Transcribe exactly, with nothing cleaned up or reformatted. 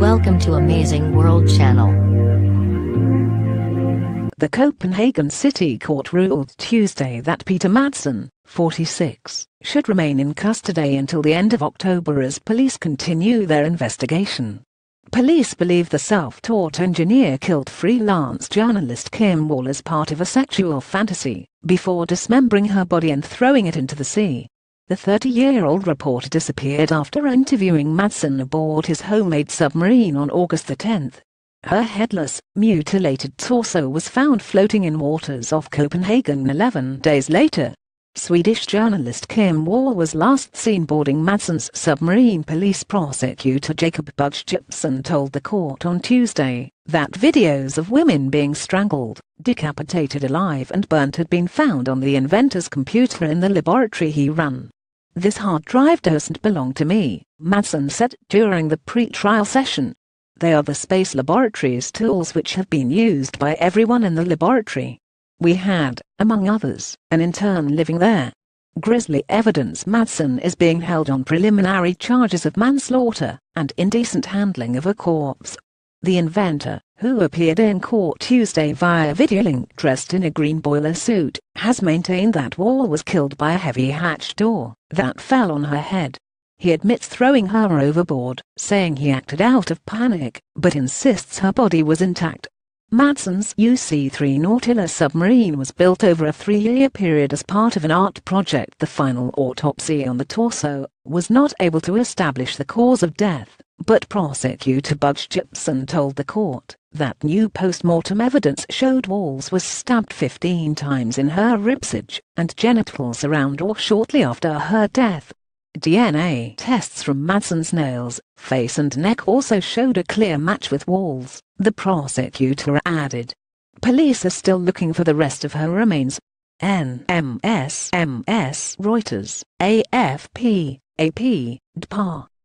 Welcome to Amazing World Channel. The Copenhagen City Court ruled Tuesday that Peter Madsen, forty-six, should remain in custody until the end of October as police continue their investigation. Police believe the self-taught engineer killed freelance journalist Kim Wall as part of a sexual fantasy, before dismembering her body and throwing it into the sea. The thirty-year-old reporter disappeared after interviewing Madsen aboard his homemade submarine on August the tenth. Her headless, mutilated torso was found floating in waters off Copenhagen eleven days later. Swedish journalist Kim Wall was last seen boarding Madsen's submarine. Police prosecutor Jakob Buch-Jepsen told the court on Tuesday that videos of women being strangled, decapitated alive and burnt had been found on the inventor's computer in the laboratory he ran. "This hard drive doesn't belong to me," Madsen said during the pre-trial session. "They are the space laboratory's tools which have been used by everyone in the laboratory. We had, among others, an intern living there." Grisly evidence. Madsen is being held on preliminary charges of manslaughter and indecent handling of a corpse. The inventor, who appeared in court Tuesday via video link dressed in a green boiler suit, has maintained that Wall was killed by a heavy hatch door that fell on her head. He admits throwing her overboard, saying he acted out of panic, but insists her body was intact. Madsen's U C three Nautilus submarine was built over a three-year period as part of an art project. The final autopsy on the torso was not able to establish the cause of death, but prosecutor Buch-Jepsen told the court that new post-mortem evidence showed Wall was stabbed fifteen times in her ribcage and genitals around or shortly after her death. D N A tests from Madsen's nails, face and neck also showed a clear match with Wall's, the prosecutor added. Police are still looking for the rest of her remains. N M S M S Reuters, A F P, A P, D P A.